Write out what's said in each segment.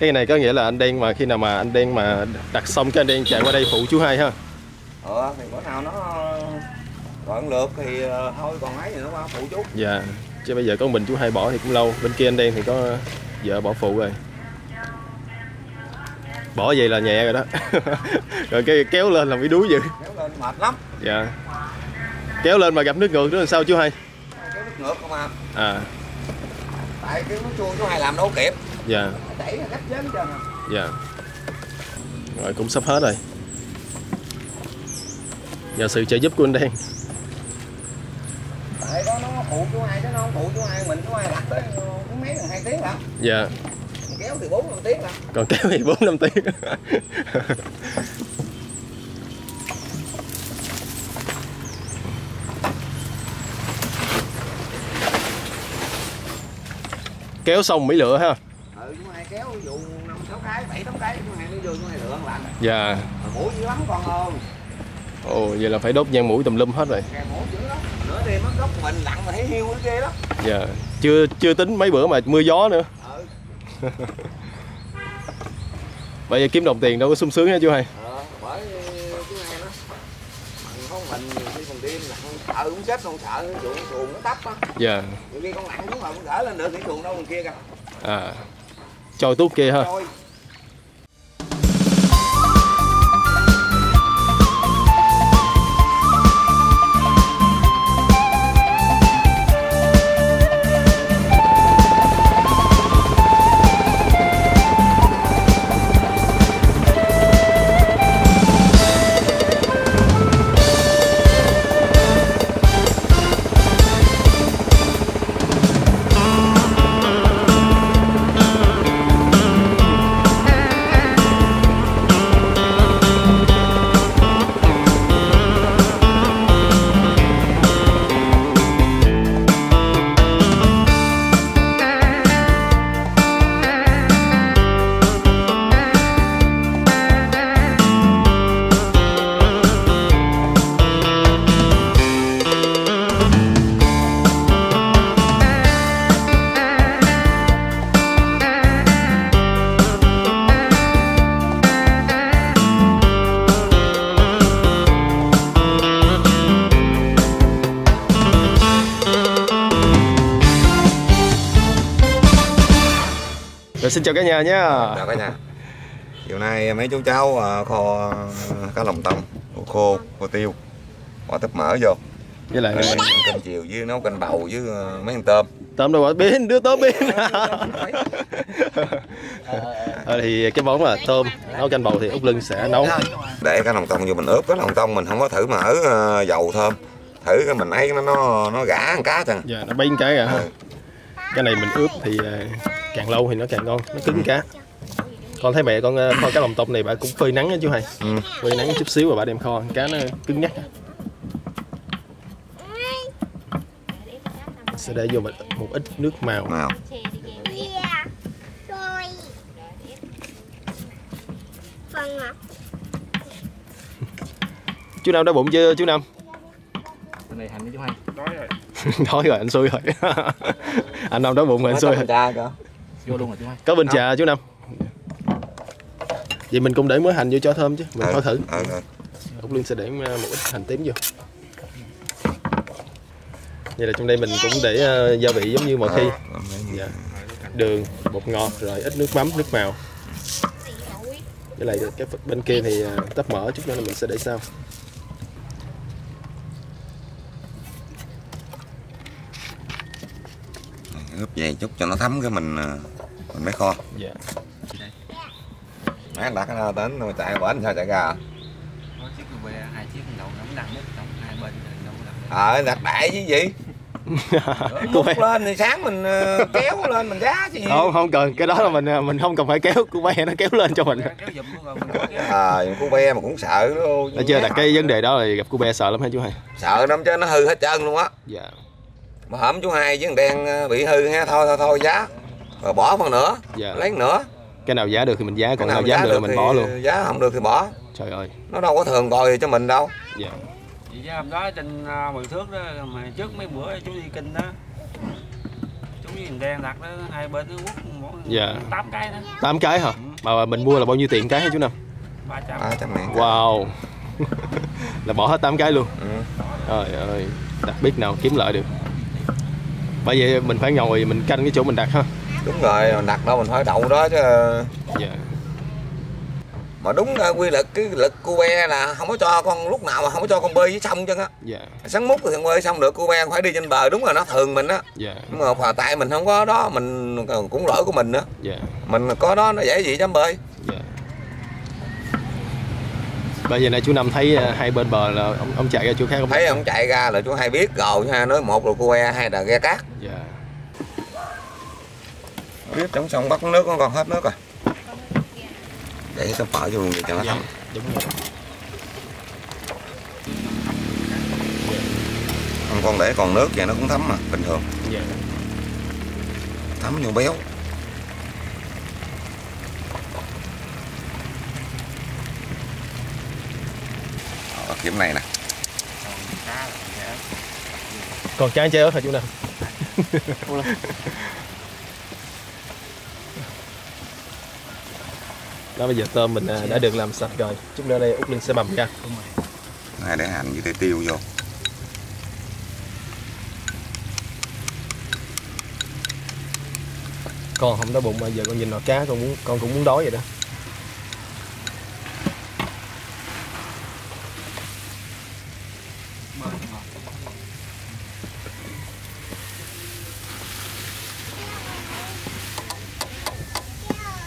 Cái này có nghĩa là anh Đen mà khi nào mà anh Đen mà đặt xong cái anh Đen chạy qua đây phụ chú Hai ha. Thì bữa nào nó còn lượt thì thôi, còn ấy thì nó qua phụ chú. Dạ. Chứ bây giờ có mình chú Hai bỏ thì cũng lâu. Bên kia anh Đen thì có vợ bỏ phụ rồi. Bỏ vậy là nhẹ rồi đó. Rồi cái kéo lên làm cái đuối vậy. Kéo lên mệt lắm. Dạ. Kéo lên mà gặp nước ngược nữa làm sao chú Hai? Kéo nước ngược không à. Tại cái nó chua chú Hai làm đâu kịp. Dạ. Đẩy cách dán hết trơn. Dạ. Rồi cũng sắp hết rồi. Nhờ sự trợ giúp của anh Đen. Tại đó nó phụ chú Hai chứ nó không phụ chú Hai, mình chú Hai đặt tới mấy gần 2 tiếng hả? Dạ. Còn kéo thì 4-5 tiếng hả? Còn kéo thì 4-5 tiếng. Kéo xong mới lựa ha. Chú Hai kéo ví dụ 5-6 cái, 7-8 cái chú Hai nó vô chú Hai lựa ăn lạnh. Dạ. Mũi dữ lắm con ơi. Ồ, vậy là phải đốt nhang mũi tùm lum hết rồi. Cái mũi dữ lắm. Nửa đêm mất gốc mình lặn mà thấy hiu ghê lắm. Dạ. Chưa tính mấy bữa mà mưa gió nữa. Bây giờ kiếm đồng tiền đâu có sung sướng nha chú Hai. Bởi chú Hai nó không mình đi phòng đêm là không sợ, cũng chết không sợ, cái chuồng nó tấp á. Dạ. Nhiều khi con lặn xuống mà con đỡ lên được cái chuồng đâu còn kia kìa. Trôi tuốt kia ha. Trôi. Xin chào cả nhà nhé. Chào cả nhà. Chiều nay mấy chú cháu kho cá lòng tông, khô, khô tiêu, bỏ tép mỡ vô. Với lại canh chiều với nấu canh bầu với mấy con tôm. Tôm đâu bỏ bên, đưa tôm bên. Thì cái món là tôm nấu canh bầu thì Út Lưng sẽ nấu. Để cá lòng tông vô mình ướp, cá lòng tông mình không có thử mỡ dầu thơm. Thử cái mình ấy nó gã con cá thôi. Dạ, nó bén cái rồi. Cái này mình ướp thì càng lâu thì nó càng ngon, nó cứng cá. Con thấy mẹ con kho cá lòng tông này bà cũng phơi nắng á chú Hai. Phơi nắng chút xíu rồi bà đem kho, cá nó cứng nhắc. Sẽ để vô một ít nước màu. Chú Nam đói bụng chưa chú Nam? Cái này hành với chú Hai. Đói rồi. Đói rồi, anh xui rồi. Anh Nam đói bụng rồi, anh xui rồi. Vô luôn rồi chú Hai. Có bình trà chú Nam. Vậy mình cũng để mớ hành vô cho thơm chứ. Mình kho thử. Út Lương sẽ để một ít hành tím vô. Vậy là trong đây mình cũng để gia vị giống như mọi khi. Dạ. Đường, bột ngọt, rồi ít nước mắm, nước màu. Với lại cái bên kia thì tấp mỡ chút nữa là mình sẽ để sau. Ướp vậy chút cho nó thấm cái mình mới kho. Dạ. Má đặt nó đến rồi chạy bển sao chạy gà. Có chiếc bê hai chiếc đầu nóng đằng mút nóng hai bên nóng đằng. Đặt đại chứ gì? Múc lên thì sáng mình kéo lên mình đá chứ gì. Không cần, cái đó là mình không cần phải kéo, cô bé nó kéo lên cho mình. Cô bé mà cũng sợ đó. Chưa đặt cái vấn đề đó là gặp cô bé sợ lắm hả chú Hai? Sợ lắm chứ nó hư hết trơn luôn á. Dạ. Mà hổm chú Hai với thằng Đen bị hư ha, thôi giá. Rồi bỏ phần nữa, lấy nữa. Cái nào giá được thì mình giá, còn nào giá được thì mình bỏ luôn. Giá không được thì bỏ. Trời ơi. Nó đâu có thường gọi cho mình đâu. Dạ. Vậy chứ hôm đó trên 10 thước đó, mà trước mấy bữa chú đi kinh đó. Chú cái đèn đen đặt đó, hai bên nó quất mỗi 8 cái đó. 8 cái hả? Mà mình mua là bao nhiêu tiền cái hả chú Năm? 300 ngàn. Wow. Là bỏ hết 8 cái luôn. Trời ơi, đặt biết nào kiếm lợi được. Bởi vậy mình phải ngồi mình canh cái chỗ mình đặt ha. Đúng rồi, mình đặt đâu mình phải đậu đó chứ. Dạ. Mà đúng quy lực, cái lực cu be là không có cho con lúc nào mà không có cho con bơi với sông chứ á. Dạ. Sáng múc thì bơi xong được, cu be phải đi trên bờ, đúng là nó thường mình á. Dạ. Nhưng mà hòa tại mình không có đó, mình cũng lỗi của mình nữa. Dạ. Mình có đó nó dễ gì chứ bơi. Dạ. Bây giờ này chú Năm thấy hai bên bờ là ông chạy ra chỗ khác không? Thấy ông chạy ra là chú hay biết rồi ha, nói một là cu be, hai là ghe cát. Dạ. Biết trong sông bắt nước nó còn hết nước rồi. Để cái phở vô người cho nó thấm. Đúng rồi. Con để còn nước vậy nó cũng thấm mà, bình thường. Dạ. Thấm vô béo. Đó, kiếm này nè. Còn trái trái ớt hả chú Năm? Đó, bây giờ tôm mình đã được làm sạch rồi, chút nữa đây Út Linh sẽ bầm ra. Này để hành với tây tiêu vô. Con không đói bụng mà giờ con nhìn nồi cá con cũng muốn đói vậy đó.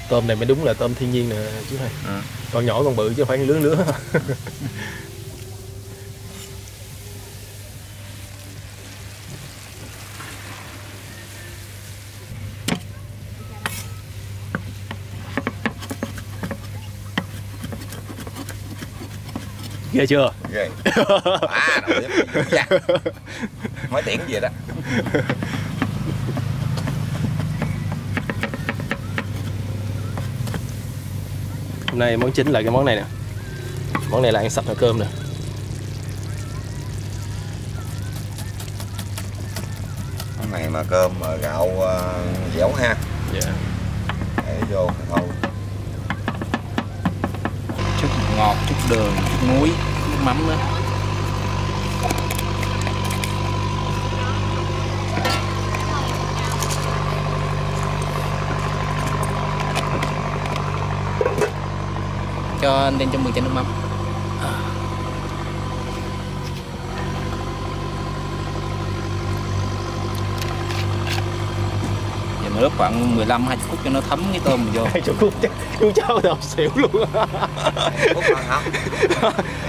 Tôm này mới đúng là tôm thiên nhiên nè chú thầy. Con nhỏ con bự chứ phải lứa. Ghê chưa? Ghê. À, mới tiễn gì đó. Hôm nay món chính là cái món này nè. Món này là ăn sạch nồi cơm nè. Món này mà cơm mà gạo dẻo ha. Dạ. Để vô thôi. Chút ngọt, chút đường, chút muối, chút mắm nữa. Cho nên cho 10 chén nước mắm. Giờ mình ướp khoảng 15-20 phút cho nó thấm cái tôm mình vô. 20 phút chắc chú cháu đọc xỉu luôn. 20 phút rồi hả?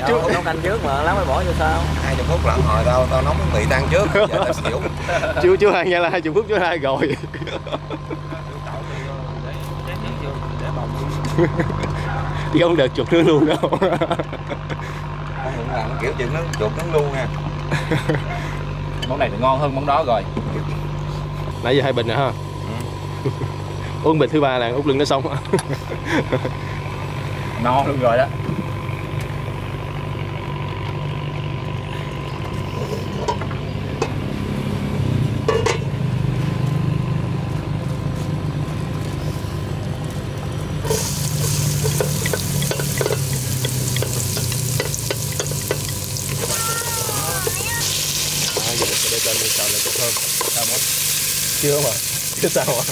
Chú nấu canh trước mà lát mới bỏ vô sao? 20 phút là hồi tao nấu mì tan trước, giờ tao xỉu. Chú Hai nghe là 20 phút chú Hai rồi. Chứ không được chuột nước luôn đâu. Con Hưởng làm kiểu chuyện nó chuột nước luôn nha. Món này thì ngon hơn món đó rồi. Nãy giờ hai bình rồi ha. Uống bình thứ ba là Út Lưng nó xong. No luôn rồi đó. Chưa mà, chứ sao mà. Rồi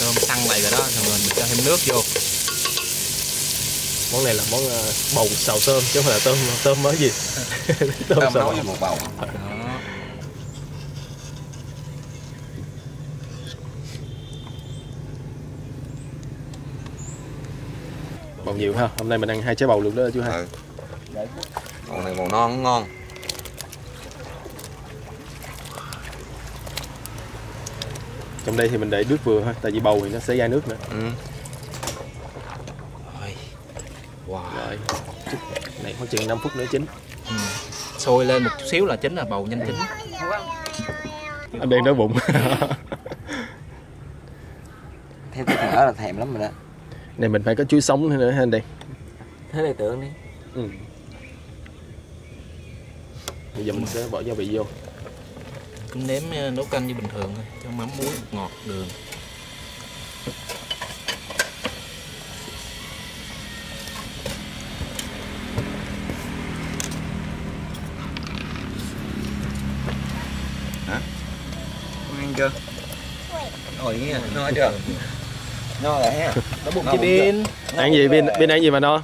tôm xăng này rồi đó, xong rồi mình cho thêm nước vô. Món này là món bầu xào tôm chứ không phải là tôm mới gì. Tôm xào với bột bầu. Bầu nhiều ha, hôm nay mình ăn 2 trái bầu luôn đó chú Hai. Bầu này bầu non ngon. Trong đây thì mình để nước vừa thôi, tại vì bầu thì nó sẽ ra nước nữa. Wow. Rồi này khoảng chừng 5 phút nữa chín. Sôi lên một chút xíu là chín, là bầu nhanh chín. Anh đang đói bụng. Theo cái thằng đó là thèm lắm rồi đó. Này mình phải có chuối sống nữa ha anh Đen. Thế này tưởng đi. Bây giờ mình sẽ bỏ gia vị vô. Cũng nếm nấu canh như bình thường thôi, cho mắm muối, bột ngọt, đường. Hả? Con ăn chưa? Ôi, no chưa? No rồi ha. Nó bụng chị Bin. Ăn gì Bin? Bin ăn gì mà no?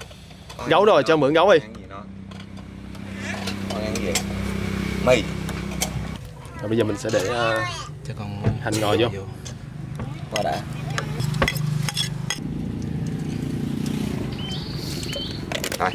Gấu rồi, cho mượn gấu đi. Mì. Rồi bây giờ mình sẽ để cho con hành ngò vô. Qua đã. Rồi.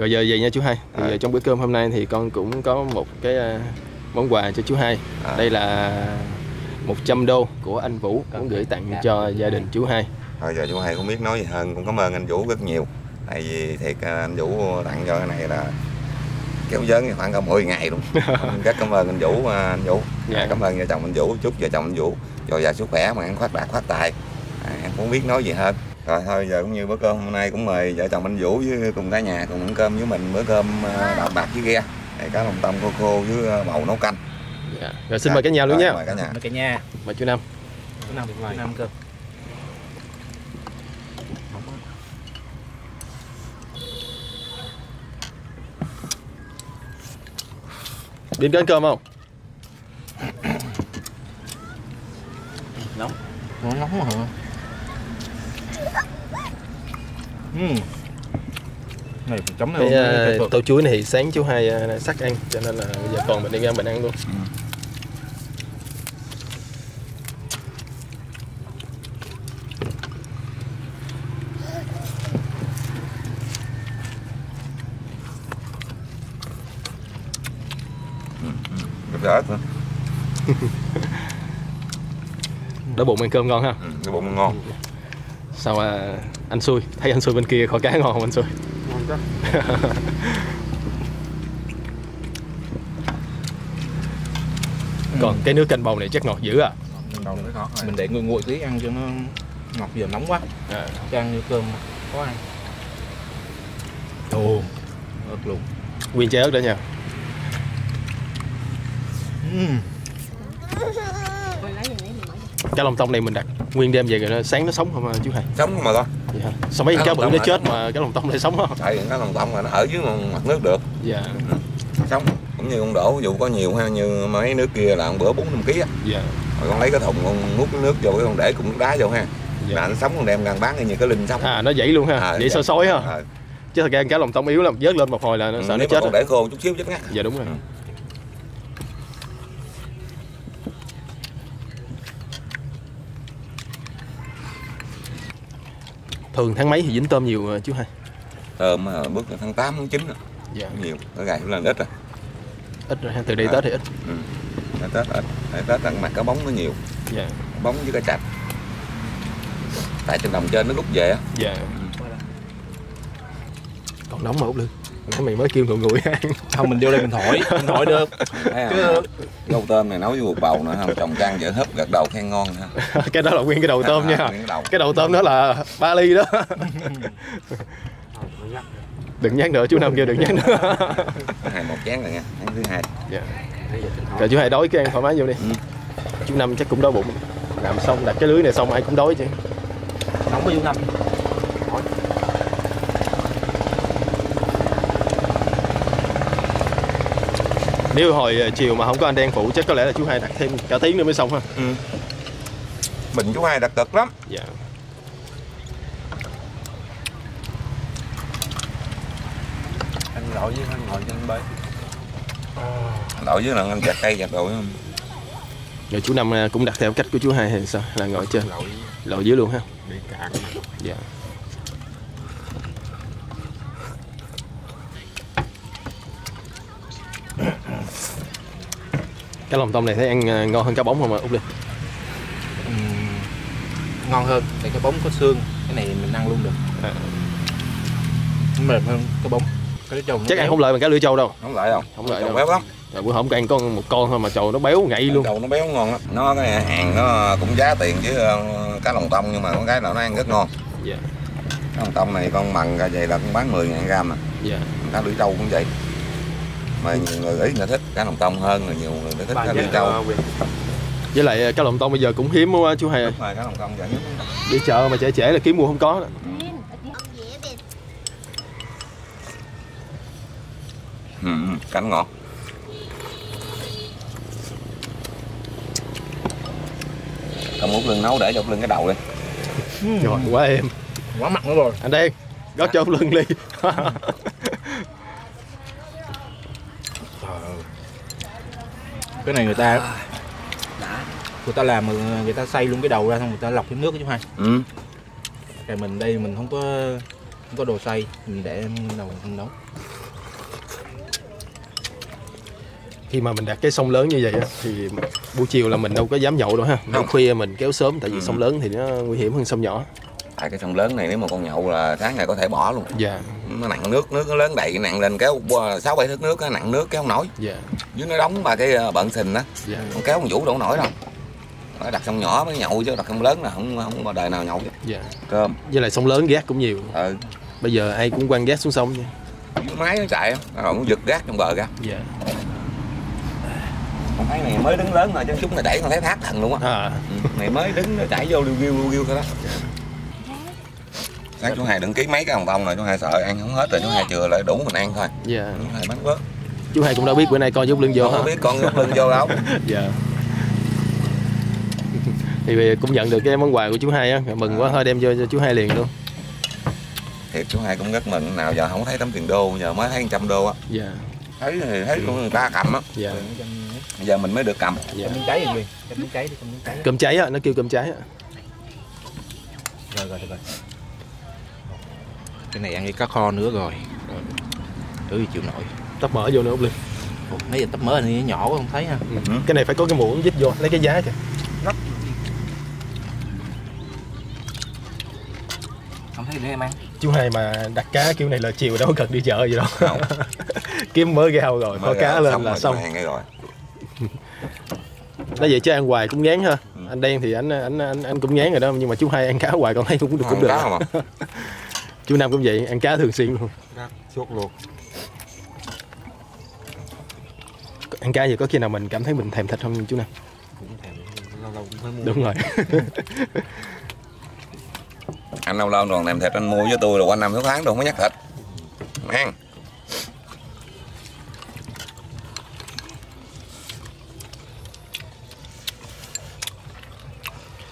Rồi giờ về nha chú Hai. Thì giờ trong bữa cơm hôm nay thì con cũng có một cái món quà cho chú Hai. Đây là 100 đô của anh Vũ muốn gửi tặng cho gia đình chú Hai. Rồi giờ chú Hai không biết nói gì hơn, cũng cảm ơn anh Vũ rất nhiều. Tại vì thiệt anh Vũ tặng cho cái này là kéo dớn khoảng cả 10 ngày luôn. Rất cảm ơn anh Vũ. Cảm ơn vợ chồng anh Vũ, chúc vợ chồng anh Vũ dồi dào sức khỏe mà ăn khoát bạc khoát tài. Em cũng biết nói gì hết. Rồi thôi giờ cũng như bữa cơm hôm nay cũng mời vợ chồng anh Vũ với cùng cả nhà cùng ăn cơm với mình bữa cơm đạm bạc với ghe, cá lòng tông khô với bầu nấu canh. Rồi xin mời cả nhà luôn nha. Mời cả nhà. Mời cả nhà. Mời chú Năm. Chú Năm ăn cơm. Đến ăn cơm không? Nóng. Nó nóng mà. Này, chấm này cái tô chuối này sáng chú Hai sắc ăn cho nên là bây giờ còn mình đi ra mình ăn luôn. Đói nữa. Đói bụng ăn cơm ngon ha. Đói bụng ngon. Sao mà anh Xui, thấy anh Xui bên kia kho cá ngon không anh Xui? Ngon chứ. Còn cái nước canh bầu này chắc ngọt dữ à. Ngọt, mình để nguội nguội tí ăn cho nó ngọt, giờ nóng quá. Cho ăn như cơm có ăn. Ồ, ớt luôn. Nguyên trái ớt đó nha. Cá lòng tông này mình đặt nguyên đêm về rồi nó sáng nó sống không chú Hai? Sống không mà con. Dạ. Sao mấy cá bự nó chết mà cá lòng tông lại sống không? Tại cá lòng tông là nó ở dưới mặt nước được. Dạ. Sống cũng như con đổ dù có nhiều ha, như mấy nước kia là một bữa 4-5 kg á. Dạ. Rồi con lấy cái thùng con múc nước vô, cái con để cũng đá vô ha. Dạ. Là nó sống con đem gần bán như cái linh sống. À nó dậy luôn ha. Để soi sói ha. Chứ thật ra cá lòng tông yếu lắm, vớt lên một hồi là nó sợ nó chết. Con để khô chút xíu chết ngắt. Dạ đúng rồi. Thường tháng mấy thì dính tôm nhiều chú Hai? Tôm bước tháng 8, tháng 9 rồi. Dạ. Nhiều, cái gài cũng lên ít rồi. Ít rồi, từ đây Tết thì ít. Tết ít, Tết ăn mặc cá bóng nó nhiều. Dạ. Bóng với cá trạch. Tại trên đồng trên nó rút về á. Dạ. Còn nóng mà Út Lương. Cái mày mới kêu ngồi nguội ăn. Không, mình vô đây mình thổi được. Gâu tôm này nấu với bột bầu nữa không, chồng trang vợ hấp gật đầu khen ngon ha. Cái đó là nguyên cái đầu tôm nha. Cái đầu tôm đó là 3 ly đó. Đừng nhắc nữa chú Năm kia, đừng nhắc nữa. Hai một chén rồi nha, ăn thứ hai. Rồi chú Hai đói cái ăn thoải mái vô đi. Chú Năm chắc cũng đói bụng. Làm xong đặt cái lưới này xong ai cũng đói chứ. Nóng với chú Năm. Nếu hồi chiều mà không có anh Đen phụ chắc có lẽ là chú hai đặt thêm cả tiếng nữa mới xong ha. Ừ. Mình chú hai đặt cực lắm. Dạ. Anh lội với anh ngồi trên bế. Lội với lần anh chặt cây chặt đồ không? Rồi chú Năm cũng đặt theo cách của chú hai hay sao? Là ngồi trên lội dưới luôn ha. Đi cạn. Dạ. Cái lòng tôm này thấy ăn ngon hơn cá bóng không ạ Út Linh? Ngon hơn, tại cá bóng có xương, cái này mình ăn luôn được. À. Mềm hơn cá bóng. Cái trâu chắc ăn béo. Không lợi bằng cá lưỡi trâu đâu. Không lợi đâu. Không lợi đâu. Béo lắm. Rồi bữa hôm ăn con một con thôi mà trâu nó béo ngậy luôn. Trâu nó béo ngon lắm. Nó cái này, hàng nó cũng giá tiền chứ cá lòng tôm, nhưng mà con cái nào nó ăn rất ngon. Dạ. Cá lòng tôm này con mặn vậy là cũng bán 10.000 gram à. Dạ. Cá lưỡi trâu cũng vậy. Mà nhiều người ít người thích cá lòng tông hơn, rồi nhiều người thích cá lưỡi trâu. Với lại cá lòng tông bây giờ cũng hiếm quá chú hai ơi. Đúng rồi, cá lòng tông vẫn hiếm. Đi chợ mà trễ trễ là kiếm mua không có. Cánh ngọt. Cầm Út Lưng nấu để cho Út Lưng cái đầu đi. Trời quá êm. Quá mặn nữa rồi. Anh Đen, gót cho Út Lưng đi. Cái này người ta làm người ta xay luôn cái đầu ra, xong người ta lọc cái nước chứ hai. Ừ. Rồi mình đây mình không có đồ xay, mình để đầu mình nấu. Khi mà mình đặt cái sông lớn như vậy thì buổi chiều là mình đâu có dám nhậu đâu ha. Mình khuya mình kéo sớm, tại vì sông lớn thì nó nguy hiểm hơn sông nhỏ. Tại cái sông lớn này nếu mà con nhậu là sáng ngày có thể bỏ luôn. Dạ. Nó nặng nước nó lớn đầy, nặng lên kéo 6-7 thước nước, nó nặng nước kéo không nổi. Dạ. Dưới nó đóng ba cái bận sình đó. Dạ. Con kéo con Vũ đâu nổi đâu. Phải đặt sông nhỏ mới nhậu chứ đặt sông lớn là không có đời nào nhậu chứ. Dạ. Cơm. Với lại sông lớn rác cũng nhiều. Ừ. Bây giờ ai cũng quăng rác xuống sông chứ. Máy nó chạy rồi nó giật rác trong bờ ra. Dạ. Con thấy này mới đứng lớn rồi chứ chúng này đẩy con thấy thác thần luôn á. À. Này mới đứng nó chảy vô liu riu thôi đó. Sáng chú hai đừng ký mấy cái lòng tông rồi, chú hai sợ ăn không hết rồi, chú hai chừa lại đủ mình ăn thôi. Dạ. Chú hai bán bớt. Chú hai cũng đâu biết bữa nay con giúp Lưng vô không hả? Không biết con giúp Lưng vô đâu. Dạ. Thì bây giờ cũng nhận được cái món quà của chú hai á, mừng quá thôi đem vô cho chú hai liền luôn. Thiệt chú hai cũng rất mừng, nào giờ không thấy tấm tiền đô, giờ mới thấy 100 đô á. Dạ. Thấy thì thấy của người ta cầm á. Dạ. Giờ mình mới được cầm. Dạ. Cơm cháy rồi, cơm cháy. Cơm cháy á, nó kêu cơm cháy á. Rồi. Cái này ăn với cá kho nữa rồi. Tự chịu nổi. Tắp mỡ vô nữa Út Linh. Mấy giờ tắp mỡ này nhỏ quá không thấy ha. Ừ. Cái này phải có cái muỗng dít vô, lấy cái giá kìa. Không thấy để em ăn. Chú hai mà đặt cá kiểu này là chiều đâu cần đi chợ gì đâu. Không. Kiếm mớ gao rồi, có cá lên là xong. Rồi. Nó vậy chứ ăn hoài cũng ngán ha. Ừ. Anh Đen thì anh cũng ngán rồi đó, nhưng mà chú hai ăn cá hoài còn thấy cũng được không, cũng được. Chú Nam cũng vậy, ăn cá thường xuyên luôn. Suốt luôn. Ăn cá vậy có khi nào mình cảm thấy mình thèm thịt không chú Nam? Cũng thèm, lâu lâu cũng phải mua. Đúng rồi. Anh lâu lâu còn thèm thịt, anh mua với tôi là quanh 5-6 tháng đâu không có nhắc thịt. Ăn.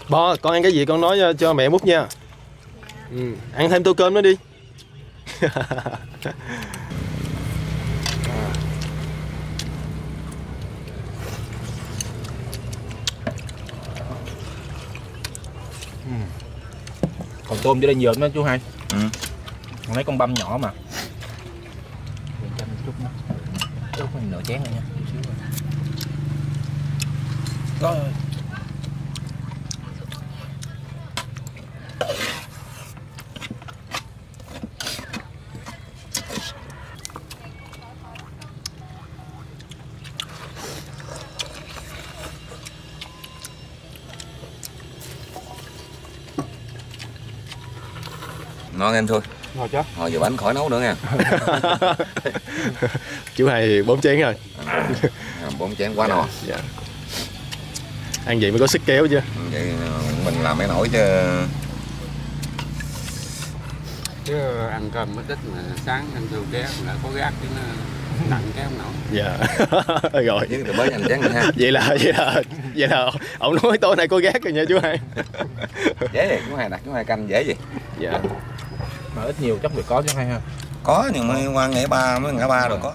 Bo, con ăn cái gì con nói cho mẹ múc nha. Ừ, ăn thêm tô cơm nữa đi. Còn tôm cho lên dợm đó chú hai. Ừ. Còn mấy con băm nhỏ mà. Mình cho chút nữa. Ướp mình nửa chén nữa nha. Có ơi. Ngon em thôi. Ngon chứ. Ngồi giờ bánh khỏi nấu nữa nha. Chú hai 4 chén rồi. 4 chén quá no. Dạ. Ăn vậy mới có sức kéo chứ. Vậy mình làm cái nổi chứ ăn cơm mất ít mà sáng ăn thường ghé, lại có gác chứ nó nặng cái ông nội. Dạ. Rồi. Từ mới nhanh chán ha. Vậy là ông nói tối nay có gác rồi nha chú hai. Dễ vậy, chú hai đặt chú hai canh dễ vậy. Dạ. Mà ít nhiều chắc được có chú hai ha. Có nhưng mà qua ngày ba mới ngã ba rồi có.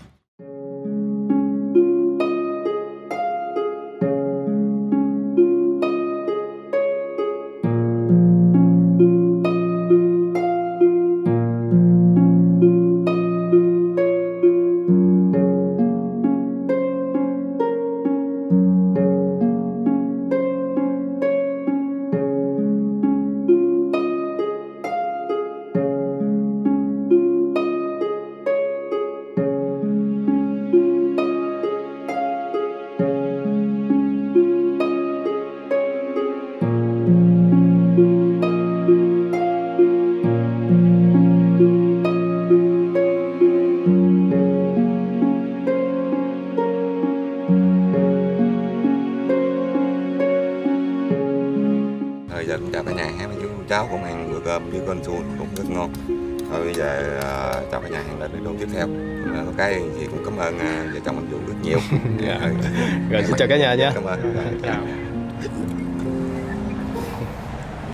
Cháu cũng ăn bữa cơm với cơm xôi cũng rất ngon. Thôi bây giờ chào cả nhà, hẹn lại video tiếp theo. Có cái gì cũng cảm ơn vợ chồng anh Vũ rất nhiều. Rồi, xin chào cả nhà nha. Cảm ơn. Chào.